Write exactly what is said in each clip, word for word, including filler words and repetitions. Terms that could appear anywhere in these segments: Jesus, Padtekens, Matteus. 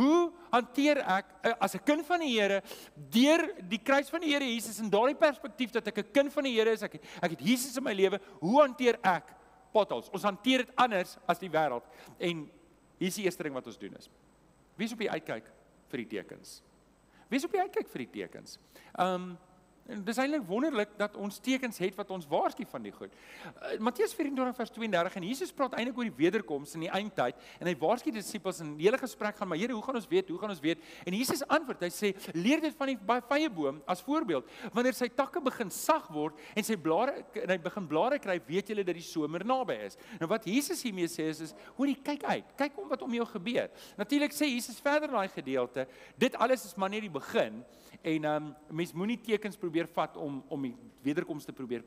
Hoe hanteer ek as 'n kind van die Here deur die kruis van die Here Jesus en daardie perspektief dat ek 'n kind van die Here is, ek het, ek het Jesus in my lewe, hoe hanteer ek potholes? Ons hanteer dit anders as die wêreld. En hier is die eerste ding wat ons doen is. Wees op die uitkyk vir die tekens. Wees op die uitkyk vir die tekens. Um En dis eintlik wonderlik dat ons tekens het wat ons waarsku van die goed. Uh, Matteus vyf-en-twintig vers twee-en-dertig en Jesus praat eintlik oor die wederkoms in die eindtyd en hy waarsku die disippels en die hele gesprek gaan, maar Here, hoe gaan ons weet? Hoe gaan ons weet? En Jesus antwoord, hy sê, leer dit van die vyeboom as voorbeeld. Wanneer sy takke begin sag word en sy blare en hy begin blare kry, weet julle dat die somer naby is. Nou wat Jesus hiermee sê is is, hoorie, kyk uit. Kyk om wat om jou gebeur. Natuurlik sê Jesus verder in daai gedeelte, dit alles is maar net die begin en um, mens moenie tekens probeer vat om, om die wederkoms te probeer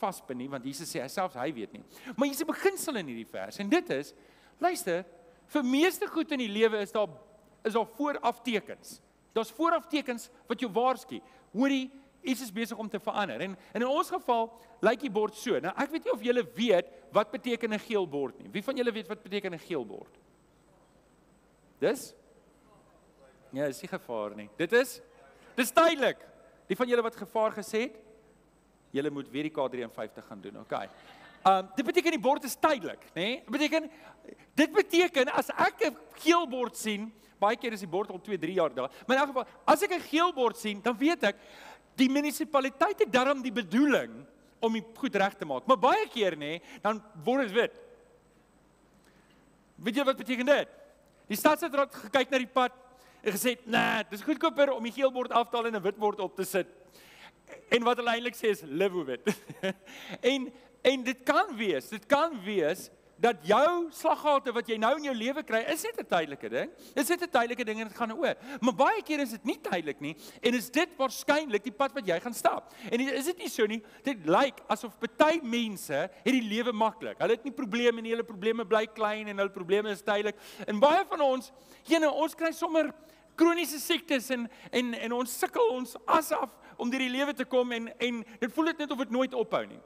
vaspin nie, want Jesus sê, hy selfs hy weet nie. Maar hier's 'n beginsel in hierdie vers, en dit is, luister, vir meeste goed in die lewe is daar, is daar vooraf tekens. Daar's vooraf tekens wat jou waarsku. Hoorie, iets is besig om te verander. En, en in ons geval, lyk die bord so. Nou, ek weet nie of julle weet, wat beteken 'n geel bord nie. Wie van julle weet, wat beteken 'n geel bord? Dis? Ja, is nie gevaar nie. Dit is? Dis tydelik. Die van julle wat gevaar gesê het, julle moet weer die K vyf drie gaan doen, okay. Um, dit beteken die bord is tydelik, nee? Beteken, dit beteken, as ek 'n geel bord sien, baie keer is die bord al twee, drie jaar daar, maar in elk geval, as ek 'n geel bord sien, dan weet ek, die munisipaliteit het daarom die bedoeling om die goed reg te maak. Maar baie keer, nee, dan word dit wit. Weet julle wat beteken dit? Die stadsraad het gekyk na die pad, en gesê, nee, dis goedkoper om die geel bord af te haal en 'n wit bord op te sit. En wat hulle eintlik sê is, live with it. en, en dit kan wees, dit kan wees, dat jou slaggate wat jy nou in jou lewe kry, is dit 'n tydelike ding. Is dit 'n tydelike ding en dit gaan oor. Maar baie keer is dit nie tydelik nie, en is dit waarskynlik die pad wat jy gaan stap. En is dit nie so nie, dit lyk asof party mense het die lewe maklik. Hulle het nie probleme nie, hulle probleme bly klein, en hulle probleme is tydelik. En baie van ons, jene, ons kry sommer kroniese siektes en, en, en ons sukkel ons as af om deur die lewe te kom en, en dit voel dit net of dit nooit ophou nie.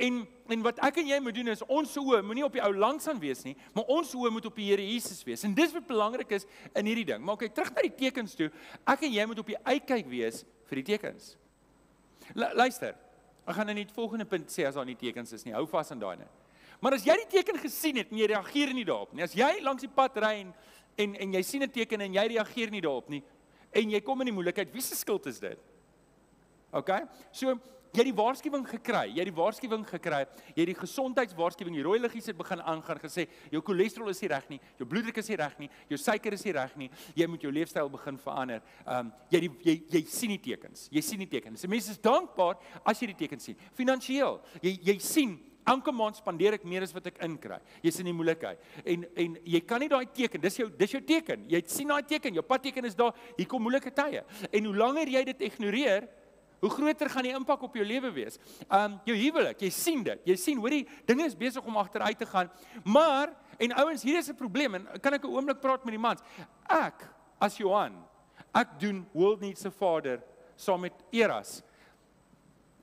En, en wat ek en jy moet doen is, ons oë moet nie op die ou langsaan wees nie, maar ons oë moet op die Here Jesus wees. En dis wat belangrik is in hierdie ding. Maar ok, terug na die tekens toe, ek en jy moet op die uitkyk wees vir die tekens. Lu, luister, ek gaan nou nie die volgende punt sê as daar nie tekens is nie, hou vas aan daai. Maar as jy die teken gesien het en jy reageer nie daarop nie, as jy langs die pad ry en En, en jy sien 'n teken en jy reageer nie daarop nie, en jy kom in die moeilikheid, wie se skuld is dit? Okay, so jy het die waarskuwing gekry, jy het die waarskuwing gekry, jy het die gesondheidswaarskuwing, die rooi liggies het begin aangaan, gesê, jou cholesterol is nie reg nie, jou bloeddruk is nie reg nie, jou suiker is nie reg nie, jy moet jou leefstyl begin verander, um, jy, die, jy, jy sien die tekens, jy sien die tekens, en mense is dankbaar as jy die tekens sien, finansieel, jy, jy sien, elke maand spandeer ek meer as wat ek inkry. Jy's in die moeilikheid. En en jy kan nie daai teken, dis jou dis jou teken. Jy sien daai teken, jou padteken is daar. Hier kom moeilike tye. En hoe langer jy dit ignoreer, hoe groter gaan die impak op jou lewe wees. Um jou huwelik, jy sien dit. Jy sien, hoorie, dinge is besig om agteruit te gaan. Maar en ouens, hier is 'n probleem en kan ek 'n oomblik praat met die mans. Ek as Johan, ek doen World Needs a Father saam met Eras.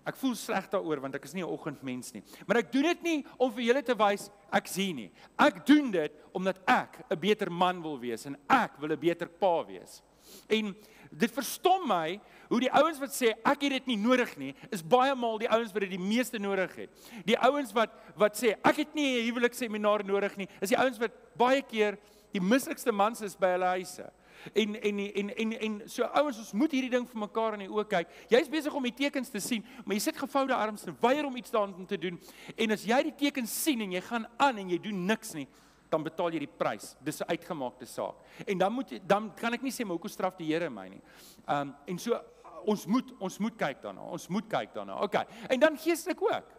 Ek voel sleg daaroor want ek is nie 'n oggendmens nie. Maar ek doen dit nie om vir julle te wys ek sien nie. Ek doen dit omdat ek 'n beter man wil wees en ek wil 'n beter pa wees. En dit verstom my hoe die ouens wat sê ek het dit nie nodig nie, is baie maal die ouens wat dit die meeste nodig het. Die ouens wat wat sê ek het nie 'n huweliksseminar nodig nie, is die ouens wat baie keer die mislikste mans is by hulle huise. En, en, en, en, en so ouens, ons moet hierdie ding vir mekaar in die oë kyk. Jy's besig om die tekens te sien, maar jy sit gevoude arms en weier om iets daaraan te doen. En as jy die tekens sien en jy gaan aan en jy doen niks nie, dan betaal jy die prys. Dis 'n uitgemaakte saak. En dan moet dan kan ek nie sê maar hoekom straf die Here my nie. Um en so ons moet ons moet kyk daarna. Ons moet kyk daarna. Okay. En dan geestelik ook.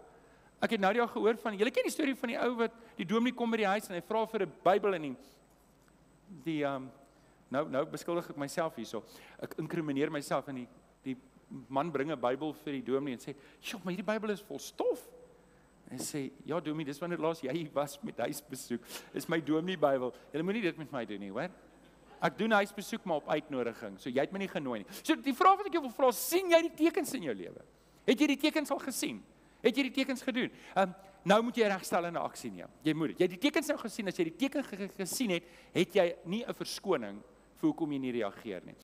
Ek het nou die al gehoor van julle ken die storie van die ou wat die dominee kom by die huis en hy vra vir 'n Bybel en die die um Nou, nou beskuldig ek myself hierso. Ek inkrimineer myself en die, die man bring 'n Bybel vir die dominee en sê, "Sjoe, maar hierdie Bybel is vol stof." En sê, "Ja, dominee, dis wanneer laas jy was met huisbesoek. Dis my dominee Bybel. Jy moenie dit met my doen nie, hoor? Ek doen huisbesoek maar op uitnodiging. So jy het my nie genooi nie." So die vraag wat ek jou wil vra, sien jy die tekens in jou lewe? Het jy die tekens al gesien? Het jy die tekens gedoen? Um, Nou moet jy regstellende aksie neem. Jy moet dit. Jy het die tekens nou gesien, as jy die teken gesien het, het jy nie 'n verskoning Vir hoekom jy nie reageer nie.